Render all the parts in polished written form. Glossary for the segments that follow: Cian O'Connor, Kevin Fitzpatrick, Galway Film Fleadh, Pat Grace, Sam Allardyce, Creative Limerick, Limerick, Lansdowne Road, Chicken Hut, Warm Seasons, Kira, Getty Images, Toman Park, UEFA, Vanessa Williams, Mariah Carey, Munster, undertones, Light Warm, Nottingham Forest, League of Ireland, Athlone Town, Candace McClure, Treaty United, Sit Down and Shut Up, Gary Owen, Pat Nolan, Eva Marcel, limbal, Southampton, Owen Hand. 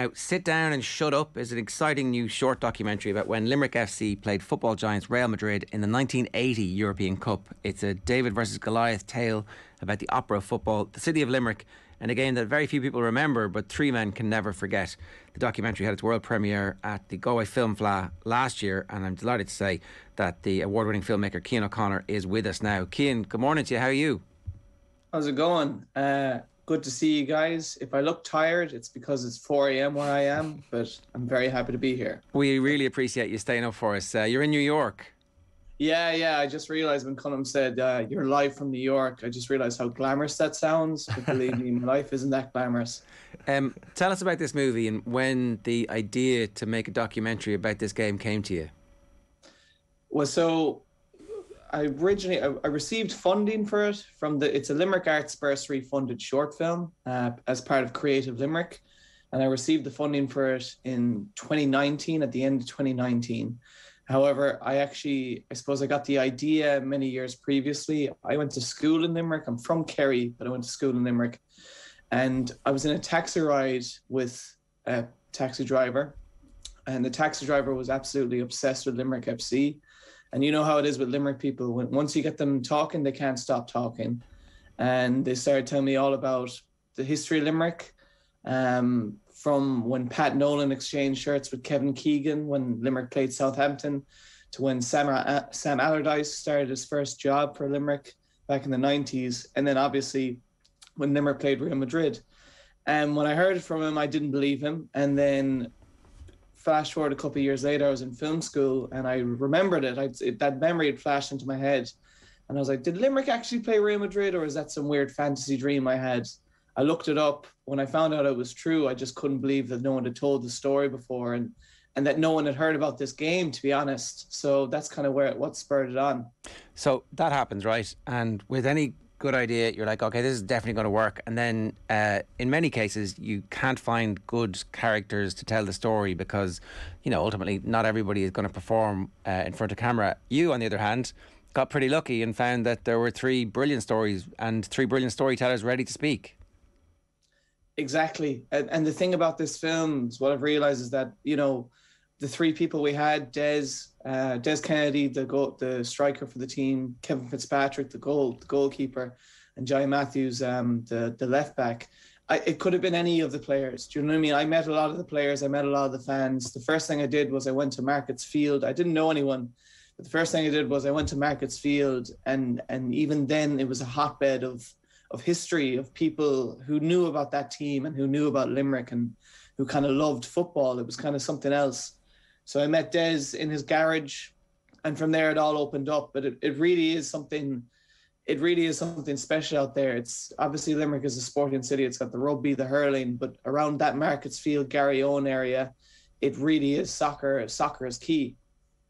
Now, Sit Down and Shut Up is an exciting new short documentary about when Limerick FC played football giants Real Madrid in the 1980 European Cup. It's a David versus Goliath tale about the opera of football, the city of Limerick, and a game that very few people remember, but three men can never forget. The documentary had its world premiere at the Galway Film Fleadh last year, and I'm delighted to say that the award-winning filmmaker Cian O'Connor is with us now. Cian, good morning to you. How are you? How's it going? Good to see you guys. If I look tired, it's because it's 4 a.m. where I am, but I'm very happy to be here. We really appreciate you staying up for us. You're in New York. Yeah. I just realized when Colm said you're live from New York, I just realized how glamorous that sounds. But believe me, my life isn't that glamorous. Tell us about this movie and when the idea to make a documentary about this game came to you. Well, so I received funding for it from it's a Limerick Arts Bursary funded short film as part of Creative Limerick. And I received the funding for it in 2019, at the end of 2019. However, I suppose I got the idea many years previously. I went to school in Limerick. I'm from Kerry, but I went to school in Limerick. And I was in a taxi ride with a taxi driver. And the taxi driver was absolutely obsessed with Limerick FC. And you know how it is with Limerick people. Once you get them talking, they can't stop talking. And they started telling me all about the history of Limerick, from when Pat Nolan exchanged shirts with Kevin Keegan when Limerick played Southampton, to when Sam Allardyce started his first job for Limerick back in the 90s. And then obviously when Limerick played Real Madrid. And when I heard from him, I didn't believe him. And then flash forward a couple of years later, I was in film school and I remembered it. That memory had flashed into my head. And I was like, did Limerick actually play Real Madrid, or is that some weird fantasy dream I had? I looked it up. When I found out it was true, I just couldn't believe that no one had told the story before, and that no one had heard about this game, to be honest. So that's kind of what spurred it on. So that happens, right? And with any good idea, you're like, okay, this is definitely going to work. And then in many cases, you can't find good characters to tell the story because, you know, ultimately not everybody is going to perform in front of camera. You, on the other hand, got pretty lucky and found that there were three brilliant stories and three brilliant storytellers ready to speak. Exactly. And the thing about this film is what I've realized is that, you know, the three people we had, Des Kennedy, the striker for the team, Kevin Fitzpatrick, the goalkeeper, and Jay Matthews, the left back. It could have been any of the players. Do you know what I mean? I met a lot of the players. I met a lot of the fans. The first thing I did was I went to Markets Field. I didn't know anyone, but the first thing I did was I went to Markets Field, and even then it was a hotbed of history, of people who knew about that team and who knew about Limerick and who kind of loved football. It was kind of something else. So I met Des in his garage, and from there it all opened up. But it really is something special out there. It's obviously Limerick is a sporting city. It's got the rugby, the hurling, but around that Markets Field, Gary Owen area, it really is soccer. Soccer is key.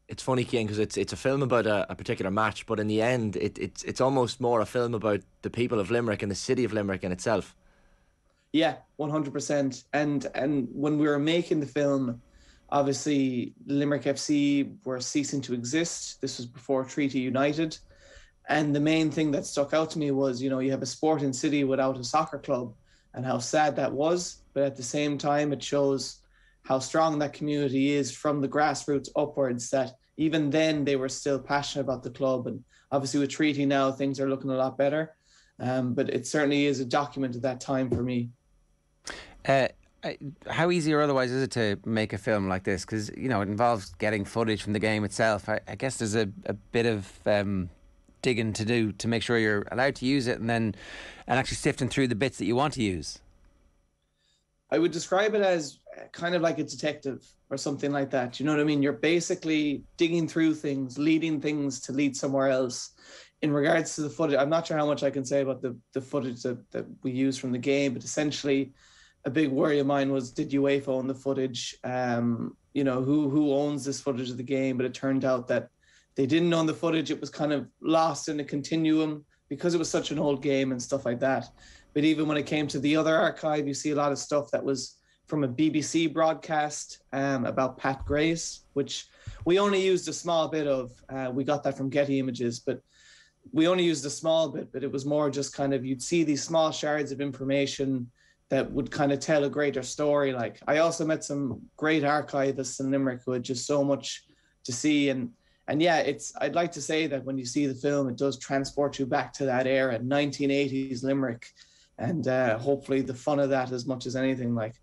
It's funny, Cian, because it's a film about a particular match, but in the end, it's almost more a film about the people of Limerick and the city of Limerick in itself. Yeah, 100%. And when we were making the film, obviously, Limerick FC were ceasing to exist. This was before Treaty United. And the main thing that stuck out to me was, you know, you have a sporting city without a soccer club and how sad that was. But at the same time, it shows how strong that community is from the grassroots upwards, that even then they were still passionate about the club. And obviously with Treaty now, things are looking a lot better. But it certainly is a document of that time for me. How easy or otherwise is it to make a film like this? Because, you know, it involves getting footage from the game itself. I guess there's a bit of digging to do to make sure you're allowed to use it, and actually sifting through the bits that you want to use. I would describe it as kind of like a detective or something like that. You know what I mean? You're basically digging through things, leading things to lead somewhere else. In regards to the footage, I'm not sure how much I can say about the footage that we use from the game, but essentially, a big worry of mine was, did UEFA own the footage? You know, who owns this footage of the game? But it turned out that they didn't own the footage. It was kind of lost in a continuum because it was such an old game and stuff like that. But even when it came to the other archive, you see a lot of stuff that was from a BBC broadcast about Pat Grace, which we only used a small bit of. We got that from Getty Images, but we only used a small bit. But it was more just kind of, you'd see these small shards of information that would kind of tell a greater story. Like, I also met some great archivists in Limerick who had just so much to see. And yeah, it's, I'd like to say that when you see the film, it does transport you back to that era, 1980s Limerick, and hopefully the fun of that as much as anything. Like,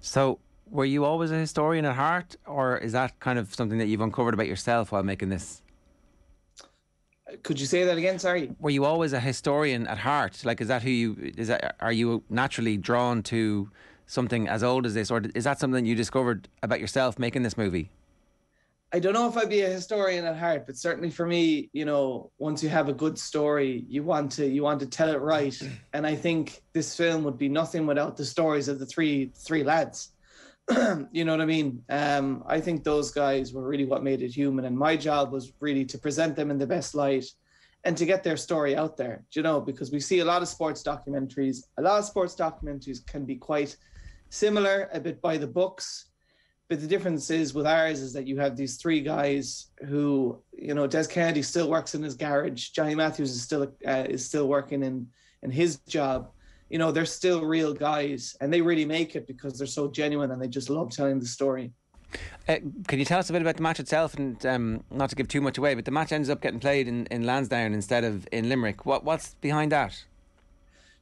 so were you always a historian at heart, or is that kind of something that you've uncovered about yourself while making this? Could you say that again? Sorry. Were you always a historian at heart? Like, is that who you, is that, are you naturally drawn to something as old as this, or is that something you discovered about yourself making this movie? I don't know if I'd be a historian at heart, but certainly for me, you know, once you have a good story, you want to tell it right. And I think this film would be nothing without the stories of the three lads. You know what I mean? I think those guys were really what made it human. And my job was really to present them in the best light and to get their story out there, you know, because we see a lot of sports documentaries. A lot of sports documentaries can be quite similar, a bit by the books. But the difference is with ours is that you have these three guys who, you know, Des Kennedy still works in his garage. Jay Matthews is still working in his job. You know, they're still real guys, and they really make it because they're so genuine and they just love telling the story. Can you tell us a bit about the match itself? And not to give too much away, but the match ends up getting played in Lansdowne instead of in Limerick. What's behind that?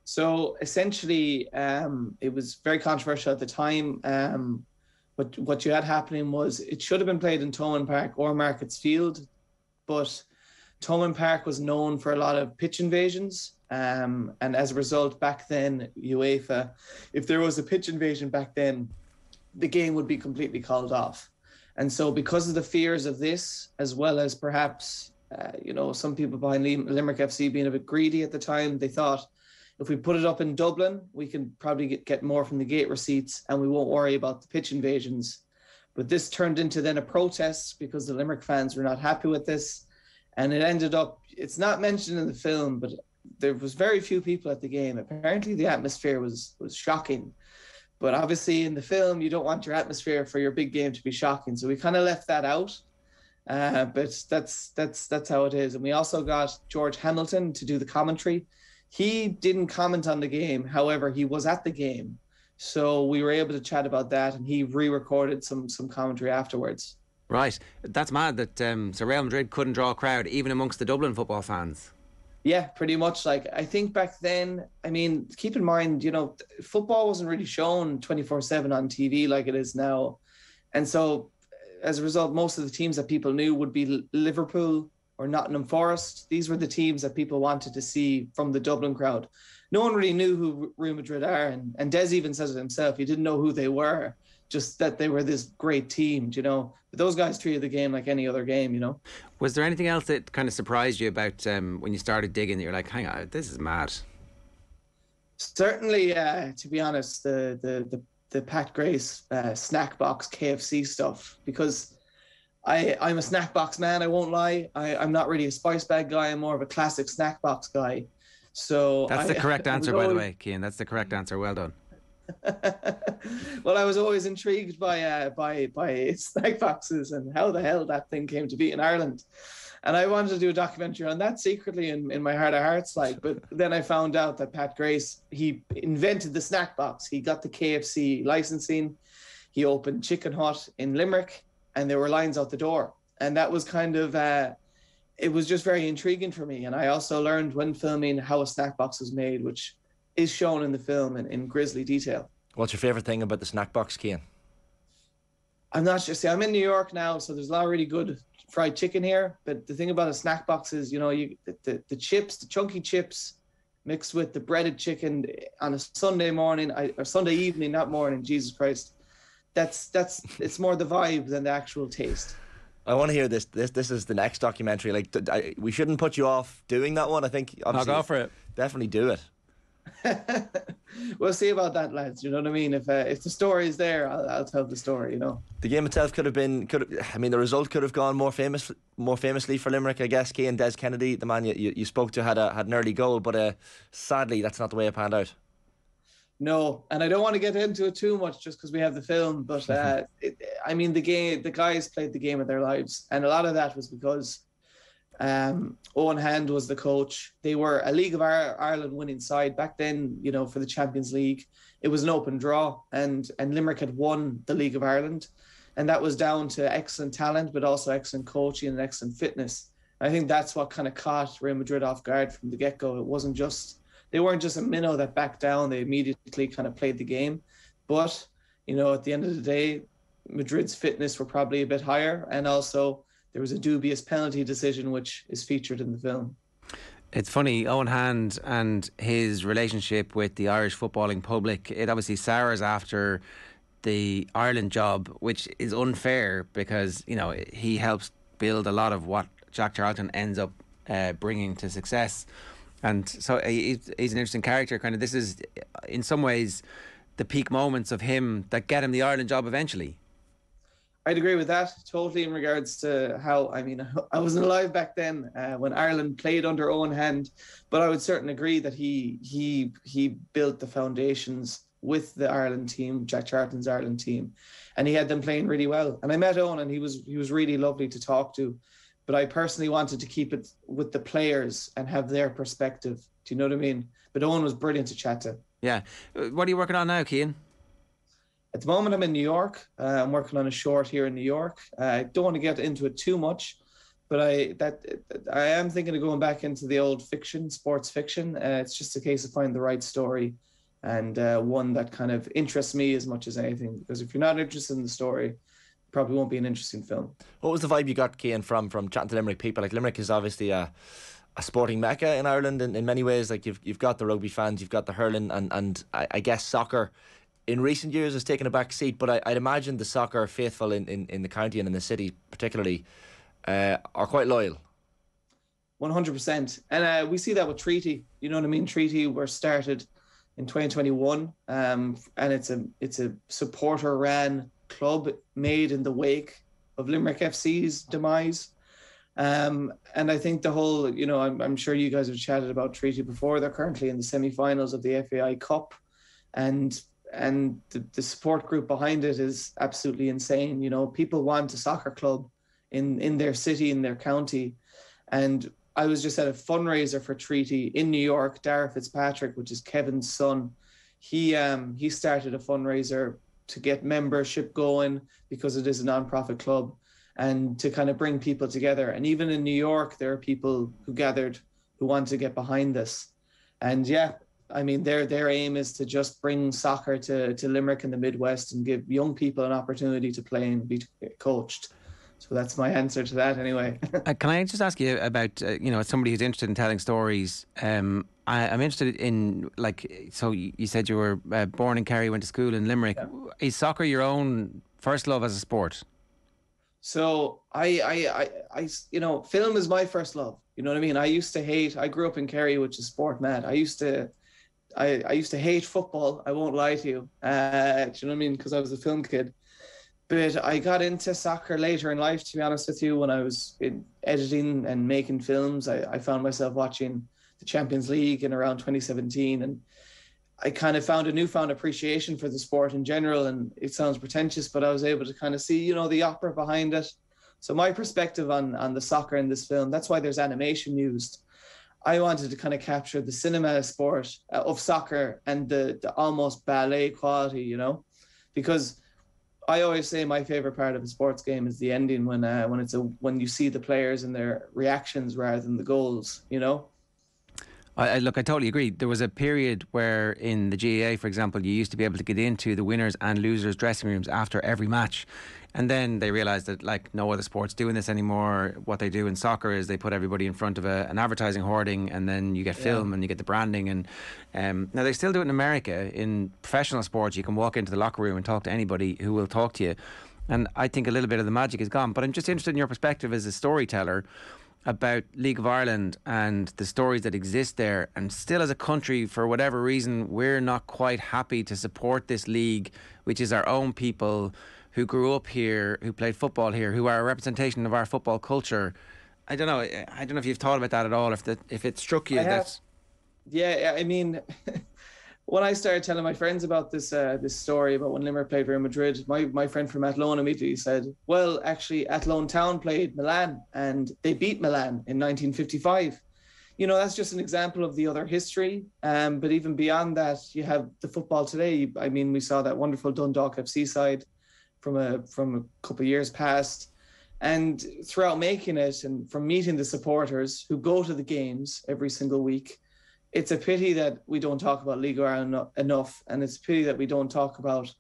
So essentially, it was very controversial at the time. But what you had happening was it should have been played in Toman Park or Markets Field, but Toman Park was known for a lot of pitch invasions. And as a result, back then, UEFA, if there was a pitch invasion back then, the game would be completely called off. And so because of the fears of this, as well as perhaps, you know, some people behind Limerick FC being a bit greedy at the time, they thought, if we put it up in Dublin, we can probably get more from the gate receipts and we won't worry about the pitch invasions. But this turned into then a protest because the Limerick fans were not happy with this. And it ended up, it's not mentioned in the film, but there was very few people at the game. Apparently the atmosphere was shocking, but obviously in the film, you don't want your atmosphere for your big game to be shocking. So we kind of left that out, but that's how it is. And we also got George Hamilton to do the commentary. He didn't comment on the game. However, he was at the game. So we were able to chat about that, and he re-recorded some commentary afterwards. Right. That's mad that so Real Madrid couldn't draw a crowd, even amongst the Dublin football fans. Yeah, pretty much. Like, I think back then, I mean, keep in mind, you know, football wasn't really shown 24/7 on TV like it is now. And so as a result, most of the teams that people knew would be Liverpool or Nottingham Forest. These were the teams that people wanted to see from the Dublin crowd. No one really knew who Real Madrid are. And Des even says it himself, he didn't know who they were, just that they were this great team, you know. But those guys treated the game like any other game, you know. Was there anything else that kind of surprised you about when you started digging that you're like, hang on, this is mad? Certainly, to be honest, the Pat Grace snack box KFC stuff, because I'm a snack box man, I won't lie. I'm not really a spice bag guy, I'm more of a classic snack box guy. So that's the correct answer, by the way, Cian. That's the correct answer. Well done. Well, I was always intrigued by snack boxes and how the hell that thing came to be in Ireland, and I wanted to do a documentary on that secretly in my heart of hearts, like. But then I found out that Pat Grace, he invented the snack box. He got the KFC licensing, he opened Chicken Hut in Limerick, and there were lines out the door, and that was kind of it was just very intriguing for me. And I also learned when filming how a snack box was made, which is shown in the film in grisly detail. What's your favourite thing about the snack box, Cian? I'm not sure. See, I'm in New York now, so there's a lot of really good fried chicken here. But the thing about a snack box is, you know, the chips, the chunky chips mixed with the breaded chicken on a Sunday morning, or Sunday evening, not morning, Jesus Christ. That's it's more the vibe than the actual taste. I want to hear this. This is the next documentary. Like, we shouldn't put you off doing that one. I think I'll go for it. Definitely do it. We'll see about that, lads. You know what I mean? If the story is there, I'll tell the story. You know, the game itself the result could have gone more famously for Limerick, I guess. Cian, Des Kennedy, the man you spoke to, had an early goal, but sadly that's not the way it panned out. No, and I don't want to get into it too much just because we have the film, but the guys played the game of their lives, and a lot of that was because Owen Hand was the coach. They were a League of Ireland winning side back then, you know, for the Champions League. It was an open draw, and Limerick had won the League of Ireland. And that was down to excellent talent, but also excellent coaching and excellent fitness. I think that's what kind of caught Real Madrid off guard from the get-go. It wasn't just, they weren't just a minnow that backed down. They immediately kind of played the game. But, you know, at the end of the day, Madrid's fitness were probably a bit higher. And also there was a dubious penalty decision, which is featured in the film. It's funny, Owen Hand and his relationship with the Irish footballing public, it obviously sours after the Ireland job, which is unfair because, you know, he helps build a lot of what Jack Charlton ends up bringing to success. And so he's an interesting character. Kind of, this is in some ways the peak moments of him that get him the Ireland job eventually. I'd agree with that totally in regards to how, I mean, I wasn't alive back then when Ireland played under Owen Hand, but I would certainly agree that he built the foundations with the Ireland team, Jack Charlton's Ireland team, and he had them playing really well. And I met Owen, and he was really lovely to talk to, but I personally wanted to keep it with the players and have their perspective. Do you know what I mean? But Owen was brilliant to chat to. Yeah. What are you working on now, Cian? At the moment, I'm in New York. I'm working on a short here in New York. I don't want to get into it too much, but I am thinking of going back into the old fiction, sports fiction. It's just a case of finding the right story and one that kind of interests me as much as anything. Because if you're not interested in the story, it probably won't be an interesting film. What was the vibe you got, Cian, from chatting to Limerick people? Like, Limerick is obviously a sporting mecca in Ireland in many ways. Like, you've got the rugby fans, you've got the hurling, and I guess soccer in recent years has taken a back seat, but I'd imagine the soccer faithful in the county and in the city particularly are quite loyal. 100%. And we see that with Treaty. You know what I mean? Treaty were started in 2021, and it's a supporter-ran club made in the wake of Limerick FC's demise. And I think the whole, you know, I'm sure you guys have chatted about Treaty before. They're currently in the semi-finals of the FAI Cup, and the support group behind it is absolutely insane. You know, people want a soccer club in their city, in their county. And I was just at a fundraiser for Treaty in New York. Gary Fitzpatrick, which is Kevin's son, he started a fundraiser to get membership going because it is a non-profit club and to kind of bring people together. And even in New York, there are people who gathered who want to get behind this. And yeah, I mean, their aim is to just bring soccer to Limerick in the Midwest and give young people an opportunity to play and be coached. So that's my answer to that anyway. Can I just ask you about, you know, as somebody who's interested in telling stories, I'm interested in, like, so you said you were born in Kerry, went to school in Limerick. Yeah. Is soccer your own first love as a sport? So I you know, film is my first love. You know what I mean? I grew up in Kerry, which is sport mad. I used to hate football. I won't lie to you. Do you know what I mean? Because I was a film kid. But I got into soccer later in life, to be honest with you. When I was editing and making films, I found myself watching the Champions League in around 2017. And I kind of found a newfound appreciation for the sport in general. And it sounds pretentious, but I was able to kind of see, you know, the opera behind it. So my perspective on the soccer in this film, that's why there's animation used. I wanted to kind of capture the cinema sport of soccer and the almost ballet quality, you know, because I always say my favorite part of a sports game is the ending when you see the players and their reactions rather than the goals, you know? I totally agree. There was a period where in the GAA, for example, you used to be able to get into the winners and losers dressing rooms after every match. And then they realised that, like, no other sport's doing this anymore. What they do in soccer is they put everybody in front of an advertising hoarding, and then you get film and you get the branding. And now they still do it in America. In professional sports, you can walk into the locker room and talk to anybody who will talk to you. And I think a little bit of the magic is gone. But I'm just interested in your perspective as a storyteller about League of Ireland and the stories that exist there, and still as a country, for whatever reason, we're not quite happy to support this league, which is our own people who grew up here, who played football here, who are a representation of our football culture. I don't know if you've thought about that at all, if it struck you. Yeah, I mean when I started telling my friends about this this story about when Limerick played Real Madrid, my friend from Athlone immediately said, well, actually, Athlone Town played Milan and they beat Milan in 1955. You know, that's just an example of the other history. But even beyond that, you have the football today. I mean, we saw that wonderful Dundalk FC side from a couple of years past. And throughout making it and from meeting the supporters who go to the games every single week, it's a pity that we don't talk about League of Ireland enough. And it's a pity that we don't talk about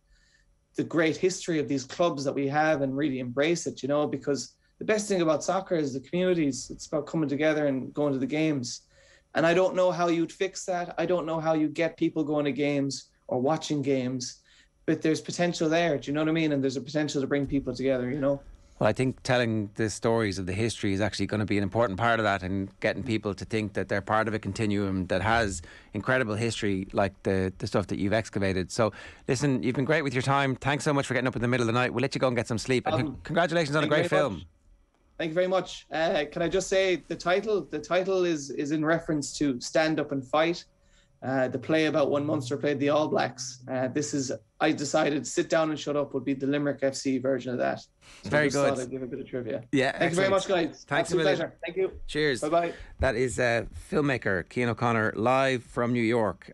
the great history of these clubs that we have and really embrace it, you know, because the best thing about soccer is the communities. It's about coming together and going to the games. And I don't know how you'd fix that. I don't know how you get people going to games or watching games, but there's potential there. Do you know what I mean? And there's a potential to bring people together, you know? Well, I think telling the stories of the history is actually going to be an important part of that, and getting people to think that they're part of a continuum that has incredible history like the stuff that you've excavated. So, listen, you've been great with your time. Thanks so much for getting up in the middle of the night. We'll let you go and get some sleep. And congratulations on a great film. Much. Thank you very much. Can I just say the title? The title is in reference to Stand Up and Fight, the play about when Munster played the All Blacks. I decided Sit Down and Shut Up would be the Limerick FC version of that. So very good. I'd give a bit of trivia. Yeah, thank you very much, guys. Thanks a million. Pleasure. Thank you. Cheers. Bye bye. That is filmmaker Cian O'Connor live from New York.